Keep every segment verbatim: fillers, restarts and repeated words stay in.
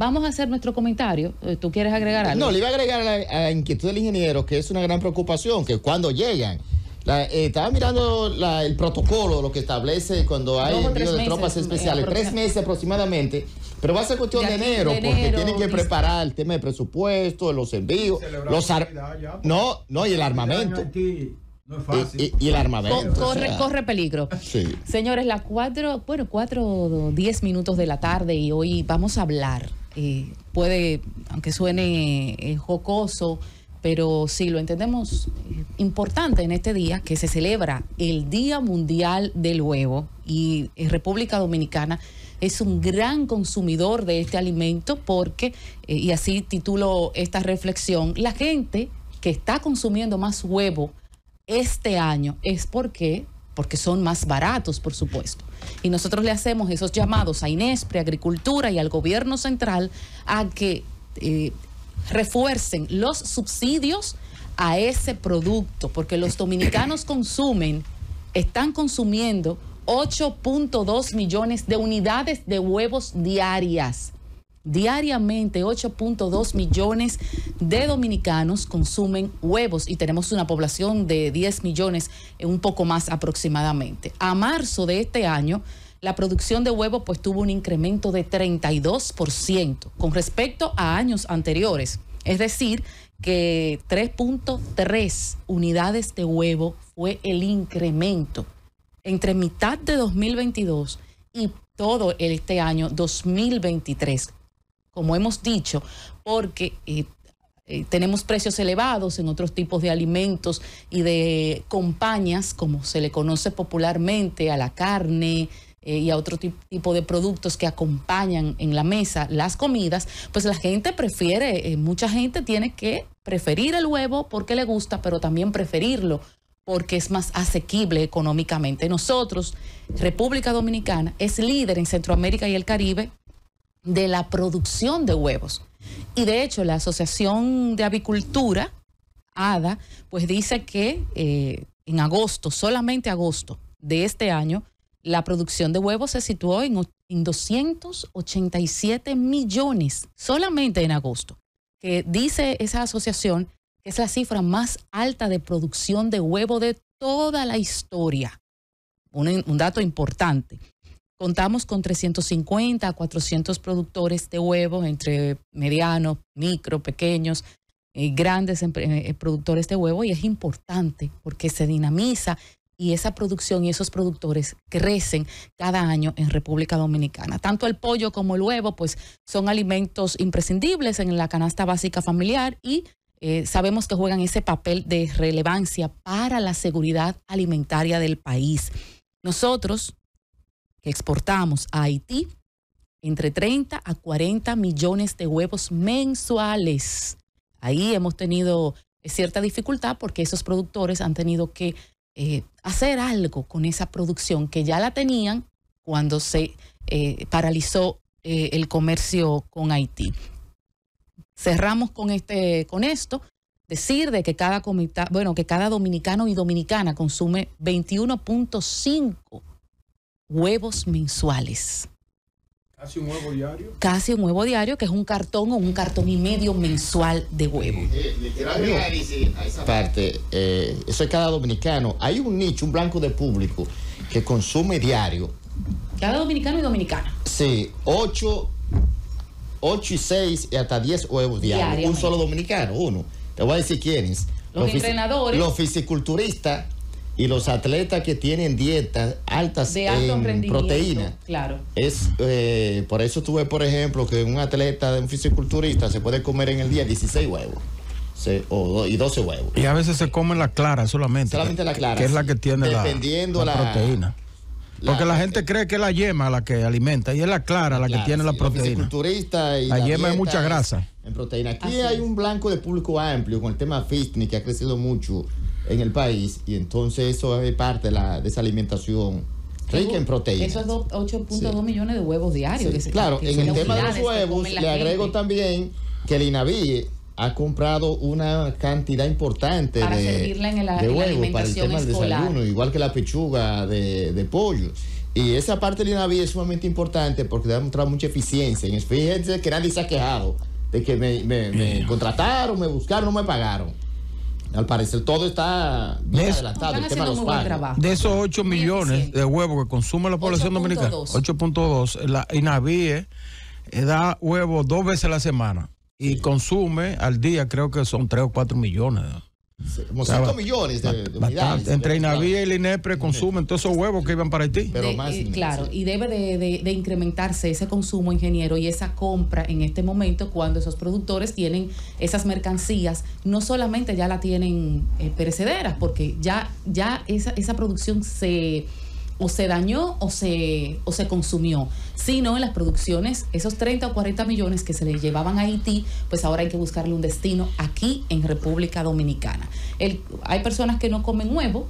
Vamos a hacer nuestro comentario. ¿Tú quieres agregar algo? No, le iba a agregar a la, a la inquietud del ingeniero, que es una gran preocupación, que cuando llegan, la, eh, estaba mirando la, el protocolo, lo que establece cuando hay envío de tropas especiales, tres meses aproximadamente, pero va a ser cuestión de, de enero, de enero porque tienen que preparar el tema de presupuesto, los envíos, los ar... ya, no, no, y el armamento. No es fácil. Y, y, y el armamento. Corre, o sea, corre peligro. Sí. Señores, las cuatro, bueno, cuatro, diez minutos de la tarde y hoy vamos a hablar. Eh, puede, aunque suene eh, jocoso, pero sí lo entendemos eh, importante en este día, que se celebra el Día Mundial del Huevo, y eh, República Dominicana es un gran consumidor de este alimento porque, eh, y así titulo esta reflexión, la gente que está consumiendo más huevo este año es porque, porque son más baratos, por supuesto. Y nosotros le hacemos esos llamados a Inespre, Agricultura y al gobierno central a que eh, refuercen los subsidios a ese producto, porque los dominicanos consumen, están consumiendo ocho punto dos millones de unidades de huevos diarias. Diariamente ocho punto dos millones de dominicanos consumen huevos y tenemos una población de diez millones, un poco más aproximadamente. A marzo de este año, la producción de huevos pues tuvo un incremento de treinta y dos por ciento con respecto a años anteriores. Es decir, que tres punto tres unidades de huevo fue el incremento entre mitad de dos mil veintidós y todo este año dos mil veintitrés. Como hemos dicho, porque eh, eh, tenemos precios elevados en otros tipos de alimentos y de compañías, como se le conoce popularmente a la carne eh, y a otro tipo de productos que acompañan en la mesa las comidas, pues la gente prefiere, eh, mucha gente tiene que preferir el huevo porque le gusta, pero también preferirlo porque es más asequible económicamente. Nosotros, República Dominicana, es líder en Centroamérica y el Caribe de la producción de huevos. Y de hecho, la Asociación de Avicultura, A D A, pues dice que eh, en agosto, solamente agosto de este año, la producción de huevos se situó en, en doscientos ochenta y siete millones, solamente en agosto, que dice esa asociación que es la cifra más alta de producción de huevo de toda la historia. Un, un dato importante. Contamos con trescientos cincuenta a cuatrocientos productores de huevos, entre medianos, micro, pequeños, eh, grandes eh, productores de huevos, y es importante porque se dinamiza y esa producción y esos productores crecen cada año en República Dominicana. Tanto el pollo como el huevo pues son alimentos imprescindibles en la canasta básica familiar y eh, sabemos que juegan ese papel de relevancia para la seguridad alimentaria del país. Nosotros, que exportamos a Haití entre treinta a cuarenta millones de huevos mensuales. Ahí hemos tenido cierta dificultad porque esos productores han tenido que eh, hacer algo con esa producción que ya la tenían cuando se eh, paralizó eh, el comercio con Haití. Cerramos con, este, con esto. Decir de que cada, comita, bueno, que cada dominicano y dominicana consume veintiuno punto cinco huevos mensuales. Casi un huevo diario. Casi un huevo diario, que es un cartón o un cartón y medio mensual de huevo. Eh, le quiero agregar a esa parte, eh, eso es cada dominicano. Hay un nicho, un blanco de público que consume diario. Cada dominicano y dominicana. Sí, ocho, ocho y seis y hasta diez huevos diarios. Un solo dominicano, uno. Te voy a decir quiénes. Los, los entrenadores. Los fisiculturistas. Y los atletas que tienen dietas altas de alto en proteína. Claro. Es, eh, por eso tuve, por ejemplo, que un atleta, un fisiculturista, se puede comer en el día dieciséis huevos se, o, y doce huevos. Y a veces se comen la clara solamente. Solamente la clara. Que es la que tiene la, la, la proteína. Porque la, la gente cree que es la yema la que alimenta y es la clara la, la clara, que tiene sí, la proteína. Y la, la yema es mucha grasa. En proteína. Aquí así hay es. Un blanco de público amplio con el tema fitness que ha crecido mucho en el país, y entonces eso es parte de, la, de esa alimentación rica en proteínas. Esos ocho punto dos sí. millones de huevos diarios. Sí. Que se, claro, que en el tema de los huevos, le gente. agrego también que el INABIE ha comprado una cantidad importante para de, servirla en el, de huevos en la para el tema escolar. Del desayuno, igual que la pechuga de, de pollo. Y esa parte de INABIE es sumamente importante porque ha demostrado mucha eficiencia. Fíjense que nadie se ha quejado de que me, me, me contrataron, me buscaron, no me pagaron. Al parecer todo está bien de adelantado. El tema de los pagos. De esos ocho millones de huevos que consume la población dominicana, ocho punto dos, la INABIE da huevos dos veces a la semana y consume al día, creo que son tres o cuatro millones. Sí, como cinco millones de, de unidades. Entre INABIE y el Inespre consumen todos esos huevos que iban para Haití. Pero de, más eh, claro, y debe de, de, de incrementarse ese consumo, ingeniero, y esa compra en este momento cuando esos productores tienen esas mercancías, no solamente ya la tienen eh, perecederas, porque ya, ya esa, esa producción se... o se dañó o se, o se consumió, sino en las producciones, esos treinta o cuarenta millones que se le llevaban a Haití, pues ahora hay que buscarle un destino aquí en República Dominicana. El, hay personas que no comen huevo,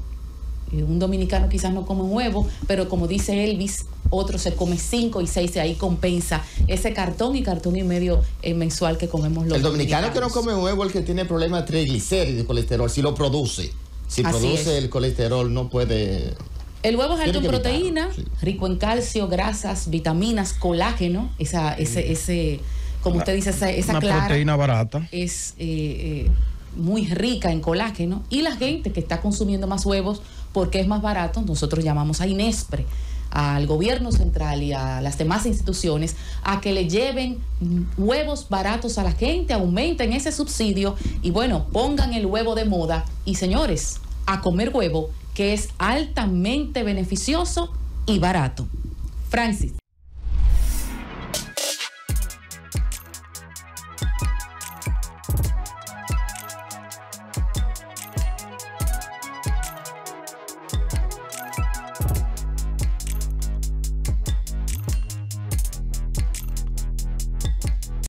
un dominicano quizás no come huevo, pero como dice Elvis, otro se come cinco y seis y ahí compensa ese cartón y cartón y medio eh, mensual que comemos los El dominicano que no come huevo, el que tiene problemas de triglicéridos y colesterol, si lo produce, si Así produce es. el colesterol no puede... El huevo es alto en proteína, sí. rico en calcio, grasas, vitaminas, colágeno, esa, ese, ese, como usted dice, esa, esa Una clara proteína barata. Es eh, eh, muy rica en colágeno. Y la gente que está consumiendo más huevos porque es más barato, nosotros llamamos a Inespre, al gobierno central y a las demás instituciones a que le lleven huevos baratos a la gente, aumenten ese subsidio y bueno, pongan el huevo de moda. Y señores, a comer huevo, que es altamente beneficioso y barato. Francis.